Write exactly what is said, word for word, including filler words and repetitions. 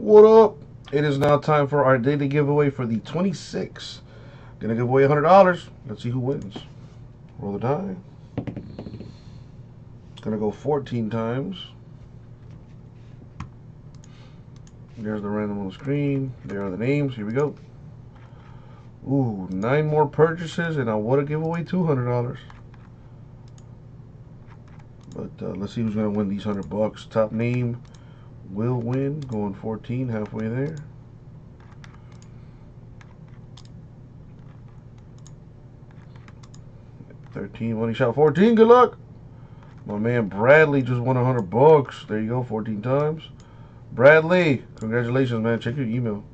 What up? It is now time for our daily giveaway for the twenty-sixth. Gonna give away one hundred dollars. Let's see who wins. Roll the die. Gonna go fourteen times. There's the random on the screen. There are the names. Here we go. Ooh, nine more purchases and I want to give away two hundred dollars. But uh, let's see who's gonna win these hundred bucks. Top name will win. Going fourteen, halfway there. thirteen, money shot, fourteen, good luck. My man Bradley just won one hundred bucks. There you go, fourteen times. Bradley, congratulations, man. Check your email.